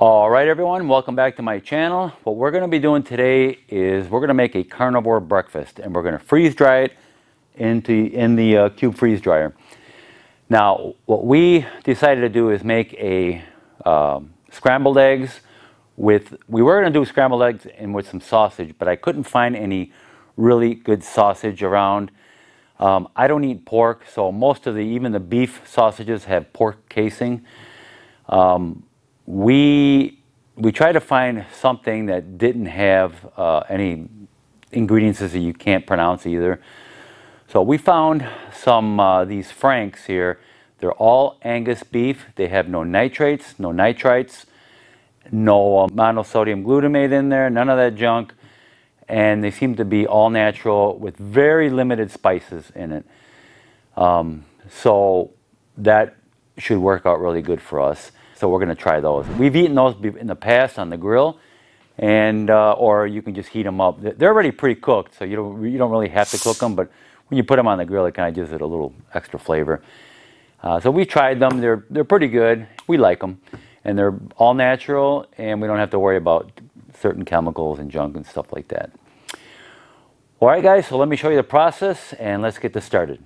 All right, everyone, welcome back to my channel. What we're going to be doing today is we're going to make a carnivore breakfast, and we're going to freeze dry it in the cube freeze dryer. Now, what we decided to do is make a scrambled eggs with, we were going to do scrambled eggs and with some sausage, but I couldn't find any really good sausage around. I don't eat pork, so most of the, even the beef sausages have pork casing. We tried to find something that didn't have any ingredients that you can't pronounce either. So we found some these Franks here. They're all Angus beef. They have no nitrates, no nitrites, no monosodium glutamate in there, none of that junk. And they seem to be all natural with very limited spices in it. So that should work out really good for us. So we're going to try those. We've eaten those in the past on the grill, and or you can just heat them up. They're already pre-cooked, so you don't really have to cook them, but when you put them on the grill, it kind of gives it a little extra flavor. So we tried them. They're pretty good. We like them, and they're all natural, and we don't have to worry about certain chemicals and junk and stuff like that. All right, guys, so let me show you the process, and let's get this started.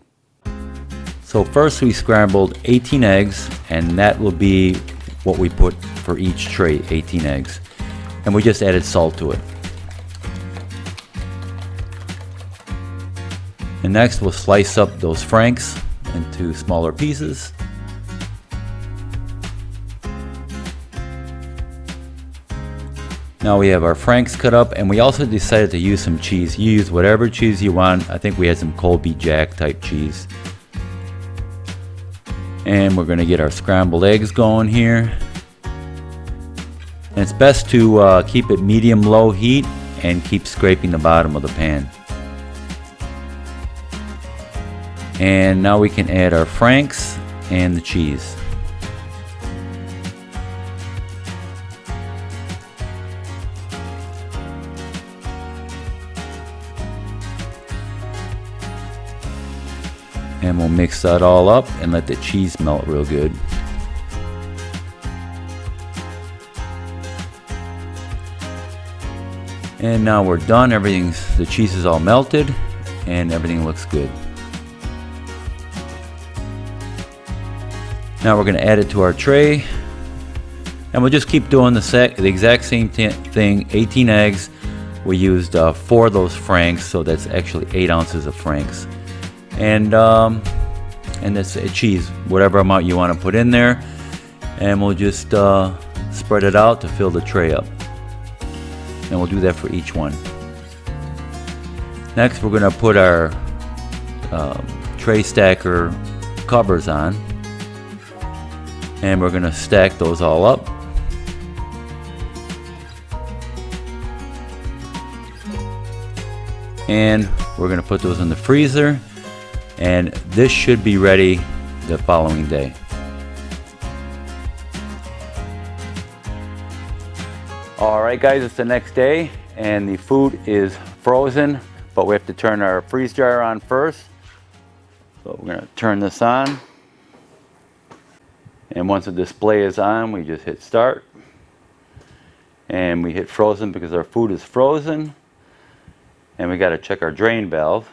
So first we scrambled 18 eggs, and that will be what we put for each tray, 18 eggs. And we just added salt to it. And next we'll slice up those Franks into smaller pieces. Now we have our Franks cut up, and we also decided to use some cheese. You use whatever cheese you want. I think we had some Colby Jack type cheese. And we're going to get our scrambled eggs going here. And it's best to keep it medium low heat and keep scraping the bottom of the pan. And now we can add our Franks and the cheese. And we'll mix that all up and let the cheese melt real good. And now we're done. The cheese is all melted and everything looks good. Now we're going to add it to our tray. And we'll just keep doing the exact same thing, 18 eggs. We used 4 of those Franks, so that's actually 8 ounces of Franks. And that's cheese, whatever amount you want to put in there, and we'll just spread it out to fill the tray up, and we'll do that for each one. Next we're going to put our tray stacker covers on, and we're going to stack those all up. And we're going to put those in the freezer, and this should be ready the following day. All right, guys, it's the next day, and the food is frozen, but we have to turn our freeze dryer on first. So we're gonna turn this on. And once the display is on, we just hit start. And we hit frozen because our food is frozen. And we gotta check our drain valve.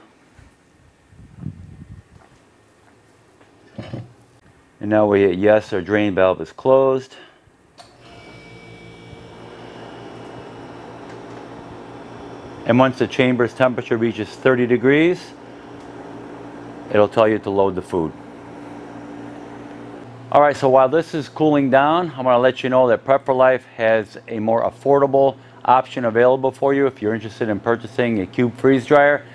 And now we hit yes, our drain valve is closed. And once the chamber's temperature reaches 30 degrees, it'll tell you to load the food. All right, so while this is cooling down, I'm gonna let you know that Prep4Life has a more affordable option available for you if you're interested in purchasing a cube freeze dryer.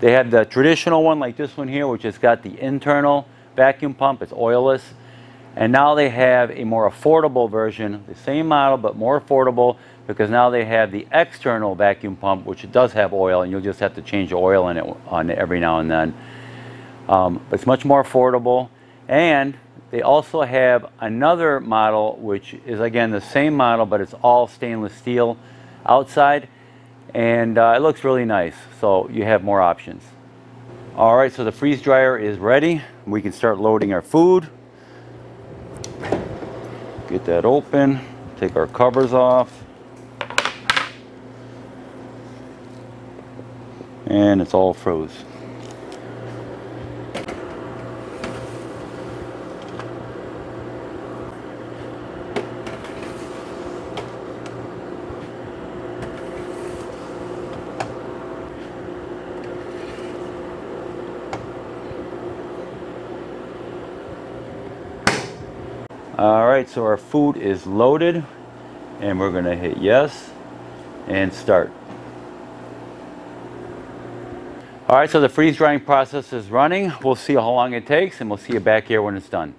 They have the traditional one like this one here, which has got the internal vacuum pump, it's oilless, and now they have a more affordable version, the same model but more affordable, because now they have the external vacuum pump, which does have oil, and you'll just have to change the oil in it every now and then. But it's much more affordable, and they also have another model, which is again the same model, but it's all stainless steel outside, and it looks really nice, so you have more options. All right, so the freeze dryer is ready. We can start loading our food. Get that open. Take our covers off. And it's all froze. All right, so our food is loaded and we're gonna hit yes and start. All right, so the freeze drying process is running. We'll see how long it takes and we'll see you back here when it's done.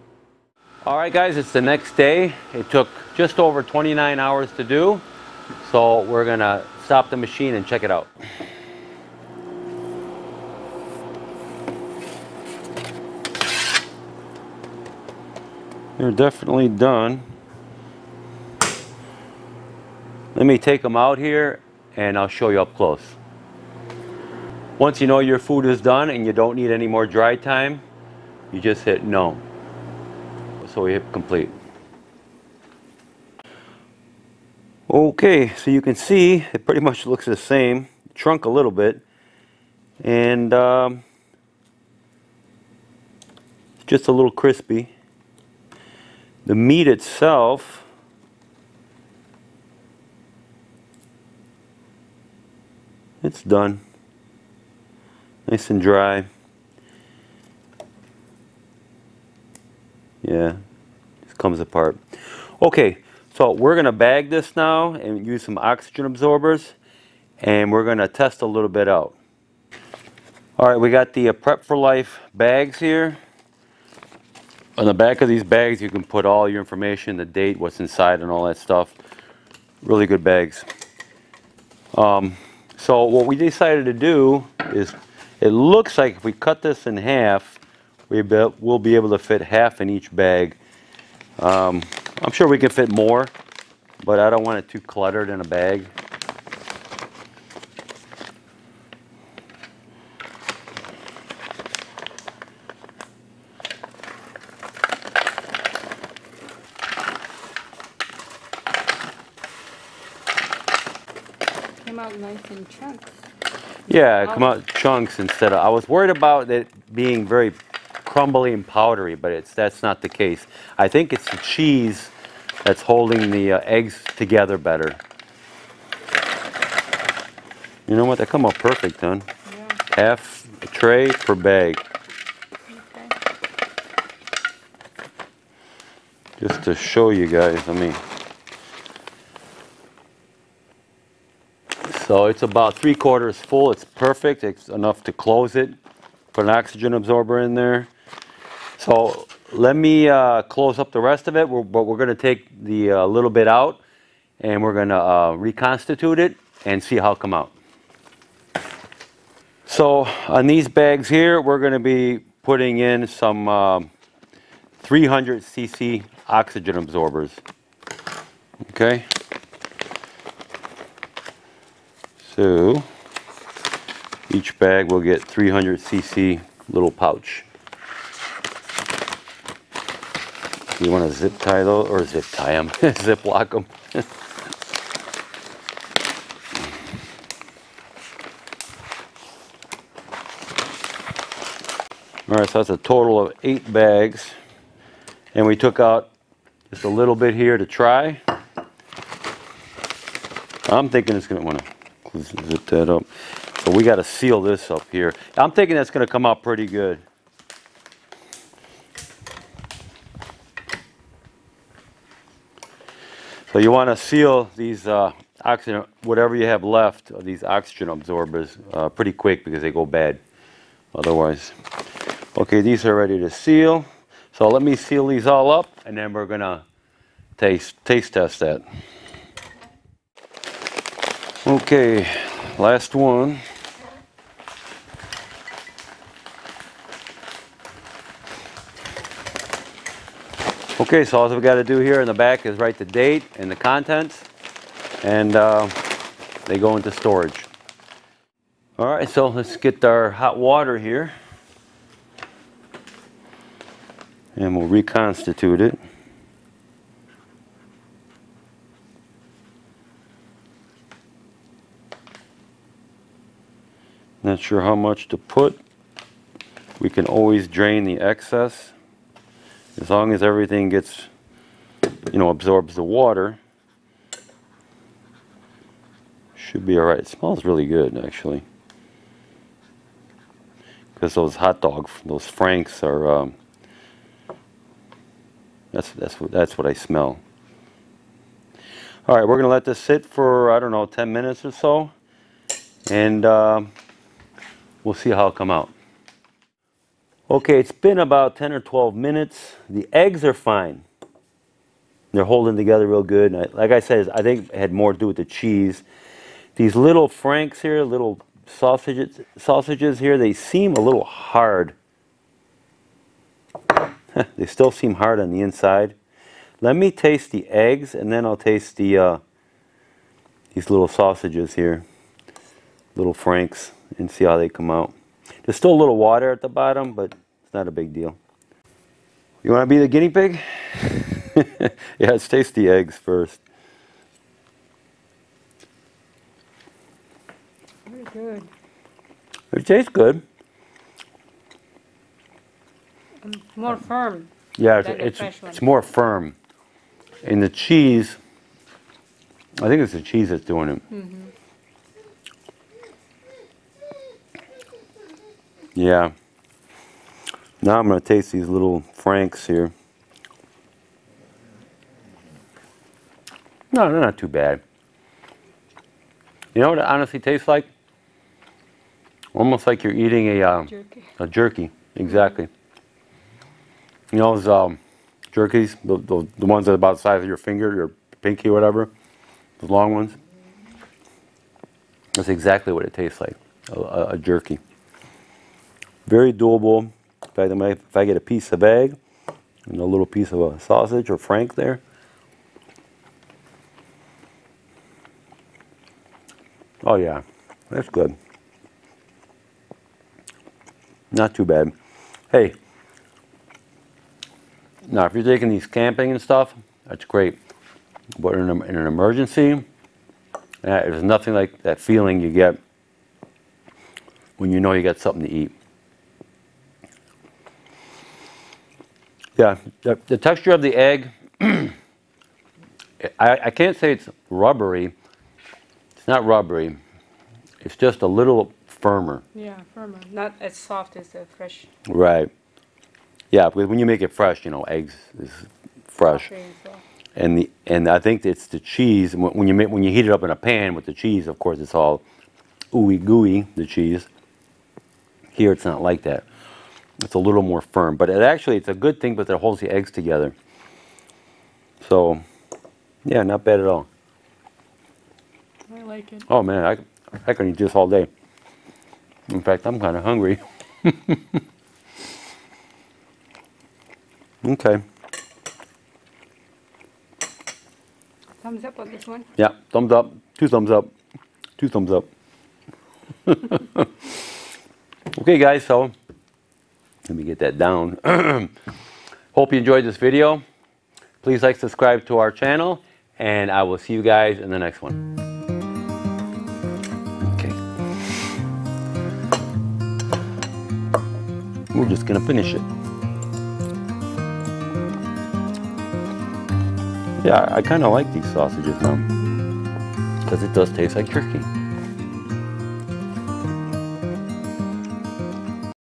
All right guys, it's the next day. It took just over 29 hours to do. So we're gonna stop the machine and check it out. They're definitely done. Let me take them out here and I'll show you up close. Once you know your food is done and you don't need any more dry time, you just hit no. So we hit complete. Okay, so you can see it pretty much looks the same. Shrunk a little bit. And just a little crispy. The meat itself it's done. Nice and dry. Yeah, just comes apart. Okay, so we're gonna bag this now and use some oxygen absorbers and we're gonna test a little bit out. All right, we got the Prep4Life bags here. On the back of these bags, you can put all your information, the date, what's inside, and all that stuff. Really good bags. So what we decided to do is, it looks like if we cut this in half, we'll be able to fit half in each bag. I'm sure we can fit more, but I don't want it too cluttered in a bag. Out nice in chunks. Yeah, come out chunks instead of. I was worried about it being very crumbly and powdery, but that's not the case. I think it's the cheese that's holding the eggs together better. You know what? That come out perfect, then. Yeah. Half a tray per bag. Okay. Just to show you guys, I mean. So it's about 3/4 full. It's perfect. It's enough to close it. Put an oxygen absorber in there. So let me close up the rest of it. But we're going to take the little bit out and we're going to reconstitute it and see how it come out. So on these bags here, we're going to be putting in some 300 cc oxygen absorbers. Okay. So each bag will get 300 cc little pouch. You want to zip tie those or zip tie them, zip lock them. All right, so that's a total of 8 bags, and we took out just a little bit here to try. I'm thinking it's going to want to. Zip that up. So we got to seal this up here. I'm thinking that's going to come out pretty good. So you want to seal these oxygen, whatever you have left of these oxygen absorbers pretty quick because they go bad otherwise. Okay, these are ready to seal. So let me seal these all up and then we're going to taste test that. Okay, last one. Okay, so all we got to do here in the back is write the date and the contents, and they go into storage. All right, so let's get our hot water here, and we'll reconstitute it. Not sure how much to put. We can always drain the excess. As long as everything gets, you know, absorbs the water, should be all right. It smells really good, actually. Because those hot dogs, those Franks are, that's what I smell. All right, we're gonna let this sit for, I don't know, 10 minutes or so, and we'll see how it come out. Okay, it's been about 10 or 12 minutes. The eggs are fine. They're holding together real good. And like I said, I think it had more to do with the cheese. These little Franks here, little sausages here, they seem a little hard. They still seem hard on the inside. Let me taste the eggs, and then I'll taste the these little sausages here, little Franks, and see how they come out. There's still a little water at the bottom, but it's not a big deal. You want to be the guinea pig? Yeah, let's taste the eggs first. Very good. It tastes good. More firm. Yeah, it's more firm. And the cheese, I think it's the cheese that's doing it. Mm-hmm. Yeah. Now I'm going to taste these little Franks here. No, they're not too bad. You know what it honestly tastes like? Almost like you're eating a jerky. Exactly. You know those jerkies, the ones that are about the size of your finger, your pinky or whatever, the long ones? That's exactly what it tastes like, a jerky. Very doable. In fact, if I get a piece of egg and a little piece of a sausage or Frank there, oh yeah, that's good. Not too bad. Hey, now if you're taking these camping and stuff, that's great. But in an emergency, there's nothing like that feeling you get when you know you got something to eat. Yeah, the texture of the egg, I can't say it's rubbery. It's not rubbery. It's just a little firmer. Yeah, firmer. Not as soft as the fresh. Right. Yeah, because when you make it fresh, you know, eggs is fresh. Okay, so. And I think it's the cheese. When you heat it up in a pan with the cheese, of course, it's all ooey gooey, the cheese. Here, it's not like that. It's a little more firm, but it's a good thing, but it holds the eggs together. So, yeah, not bad at all. I like it. Oh man, I can eat this all day. In fact, I'm kind of hungry. Okay. Thumbs up on this one. Yeah, thumbs up. Two thumbs up. Two thumbs up. Okay, guys. So. Let me get that down. Hope you enjoyed this video. Please like, subscribe to our channel, and I will see you guys in the next one. Okay. We're just gonna finish it. Yeah, I kinda like these sausages now, because it does taste like jerky.